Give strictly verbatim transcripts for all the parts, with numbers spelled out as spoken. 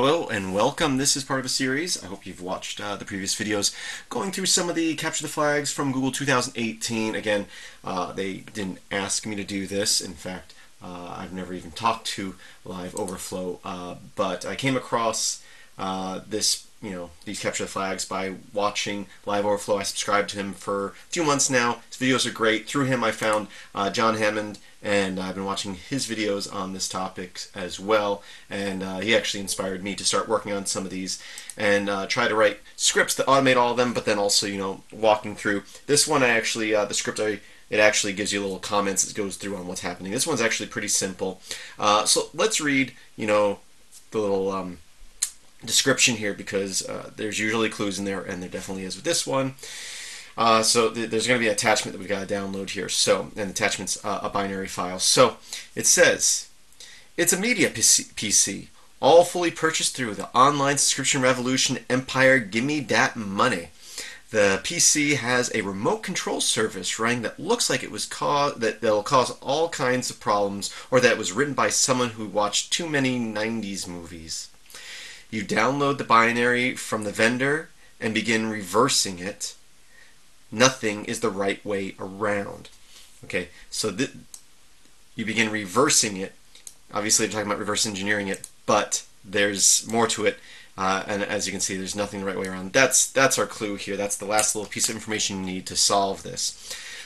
Hello and welcome. This is part of a series. I hope you've watched uh, the previous videos going through some of the Capture the Flags from Google two thousand eighteen. Again, uh, they didn't ask me to do this. In fact, uh, I've never even talked to Live Overflow, uh, but I came across uh, this, you know, these Capture the Flags by watching Live Overflow. I subscribed to him for a few months now. His videos are great. Through him, I found uh, John Hammond, and I've been watching his videos on this topic as well, and uh, he actually inspired me to start working on some of these and uh, try to write scripts that automate all of them, but then also, you know, walking through. This one I actually, uh, the script, I, it actually gives you little comments. It goes through on what's happening. This one's actually pretty simple. Uh, so let's read, you know, the little um, description here, because uh, there's usually clues in there, and there definitely is with this one. Uh, so th there's going to be an attachment that we've got to download here. So, and the attachment's uh, a binary file. So it says, it's a media P C, P C, all fully purchased through the online subscription revolution, Empire. Gimme that money. The P C has a remote control service running that looks like it was caused, that that'll cause all kinds of problems, or that it was written by someone who watched too many nineties movies. You download the binary from the vendor and begin reversing it. Nothing is the right way around. Okay, so th you begin reversing it. Obviously, I'm talking about reverse engineering it, but there's more to it. Uh, and as you can see, there's nothing the right way around. That's that's our clue here. That's the last little piece of information you need to solve this.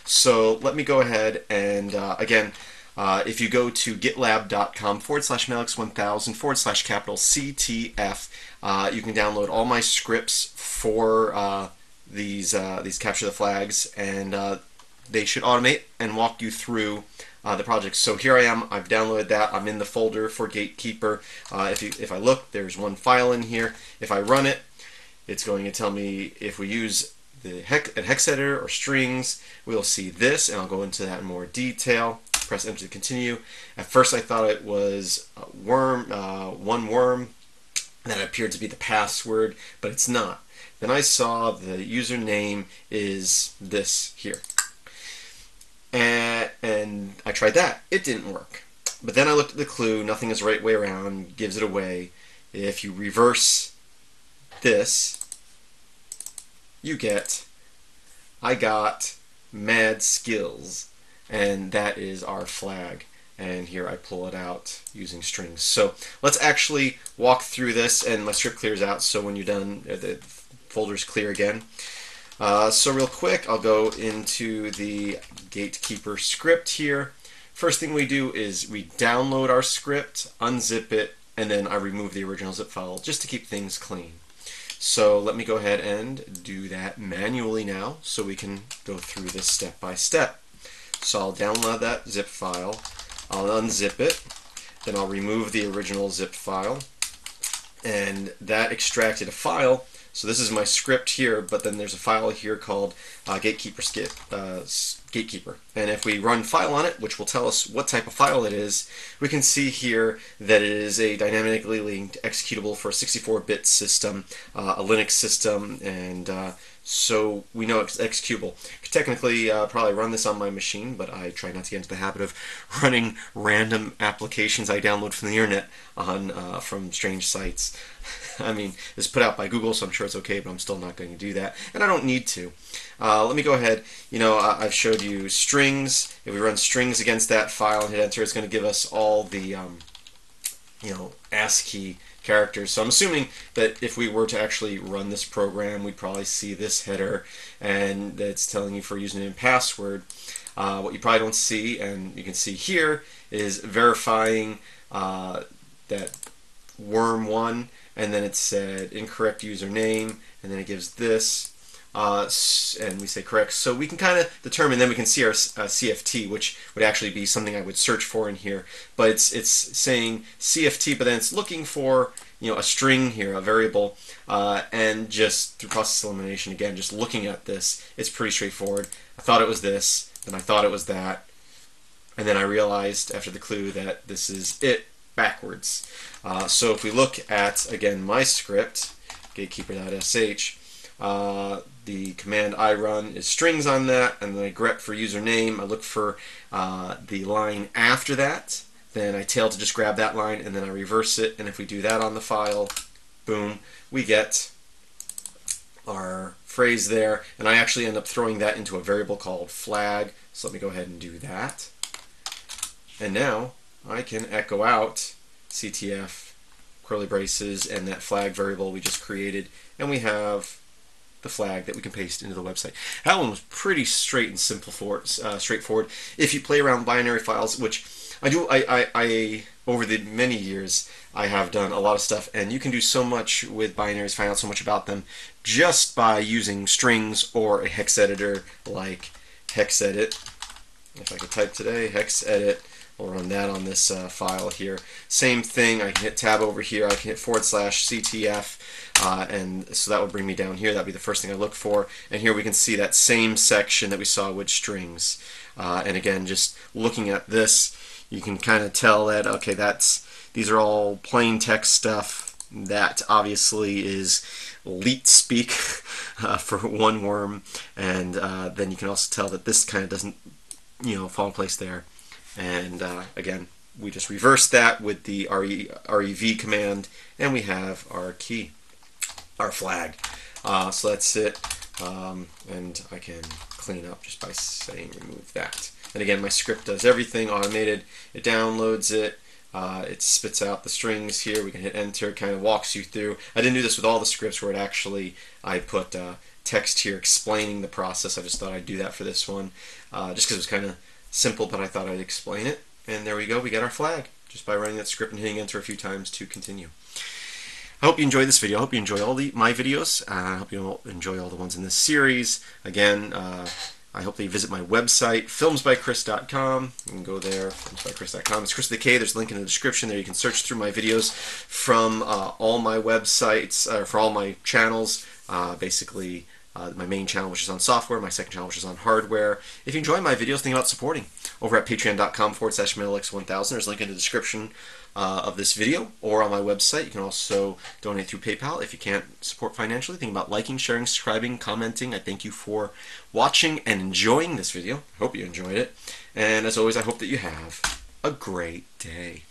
So let me go ahead and, uh, again, uh, if you go to gitlab.com forward slash metalx1000 forward slash capital C T F, uh, you can download all my scripts for... Uh, these uh, these Capture the Flags, and uh, they should automate and walk you through uh, the project. So here I am, I've downloaded that, I'm in the folder for Gatekeeper. Uh, if, you, if I look, there's one file in here. If I run it, it's going to tell me if we use the hex, a hex editor or strings, we'll see this, and I'll go into that in more detail. Press enter to continue. At first I thought it was a worm, uh, one worm, that appeared to be the password, but it's not. Then I saw the username is this here. And, and I tried that. It didn't work. But then I looked at the clue. Nothing is the right way around. Gives it away. If you reverse this, you get, I got mad skills. And that is our flag. And here I pull it out using strings. So let's actually walk through this, and my script clears out, so when you're done, the folder's clear again. Uh, so real quick, I'll go into the Gatekeeper script here. First thing we do is we download our script, unzip it, and then I remove the original zip file just to keep things clean. So let me go ahead and do that manually now, so we can go through this step by step. So I'll download that zip file. I'll unzip it, then I'll remove the original zip file, and that extracted a file. So this is my script here, but then there's a file here called uh, Gatekeeper, skip, uh, Gatekeeper. And if we run file on it, which will tell us what type of file it is, we can see here that it is a dynamically linked executable for a sixty-four bit system, uh, a Linux system, and uh, so we know it's executable. I could technically uh, probably run this on my machine, but I try not to get into the habit of running random applications I download from the internet on uh, from strange sites. I mean, it's put out by Google, so I'm sure it's okay, but I'm still not going to do that, and I don't need to. Uh, let me go ahead. You know, I've showed you strings. If we run strings against that file and hit enter, it's going to give us all the um, you know, ASCII characters. So I'm assuming that if we were to actually run this program, we'd probably see this header, and that's telling you for username and password. Uh, what you probably don't see, and you can see here, is verifying uh, that worm one, and then it said incorrect username, and then it gives this, uh, and we say correct. So we can kind of determine, then we can see our uh, C F T, which would actually be something I would search for in here, but it's it's saying C F T, but then it's looking for, you know, a string here, a variable, uh, and just through process elimination, again, just looking at this, it's pretty straightforward. I thought it was this, then I thought it was that, and then I realized after the clue that this is it backwards. Uh, so if we look at, again, my script, gatekeeper.sh, uh, the command I run is strings on that, and then I grep for username, I look for uh, the line after that, then I tail to just grab that line and then I reverse it. And if we do that on the file, boom, we get our phrase there. And I actually end up throwing that into a variable called flag. So let me go ahead and do that. And now I can echo out C T F, curly braces, and that flag variable we just created. And we have the flag that we can paste into the website. That one was pretty straight and simple for uh, straightforward. If you play around with binary files, which I do, I, I, I over the many years I have done a lot of stuff, and you can do so much with binaries, find out so much about them just by using strings or a hex editor like hexedit. If I could type today, hexedit. We'll run that on this uh, file here. Same thing, I can hit tab over here, I can hit forward slash C T F, uh, and so that would bring me down here. That'd be the first thing I look for. And here we can see that same section that we saw with strings. Uh, and again, just looking at this, you can kind of tell that, okay, that's, these are all plain text stuff. That obviously is leet speak uh, for one worm. And uh, then you can also tell that this kind of doesn't, you know, fall in place there. And uh, again, we just reverse that with the rev command, and we have our key, our flag. Uh, so that's it. Um, and I can clean up just by saying remove that. And again, my script does everything automated. It downloads it. Uh, it spits out the strings here. We can hit enter. It kind of walks you through. I didn't do this with all the scripts where it actually, I put uh, text here explaining the process. I just thought I'd do that for this one, uh, just because it was kind of simple, but I thought I'd explain it. And there we go, we get our flag just by running that script and hitting enter a few times to continue. I hope you enjoyed this video. I hope you enjoy all the, my videos. Uh, I hope you enjoy all the ones in this series. Again, uh, I hope that you visit my website, films by Chris dot com. You can go there, films by Chris dot com. It's Chris with a K. There's a link in the description there. You can search through my videos from uh, all my websites, uh, for all my channels, uh, basically. Uh, my main channel, which is on software, my second channel, which is on hardware. If you enjoy my videos, think about supporting over at patreon.com forward slash metalx one thousand. There's a link in the description uh, of this video or on my website. You can also donate through PayPal. If you can't support financially, think about liking, sharing, subscribing, commenting. I thank you for watching and enjoying this video. I hope you enjoyed it. And as always, I hope that you have a great day.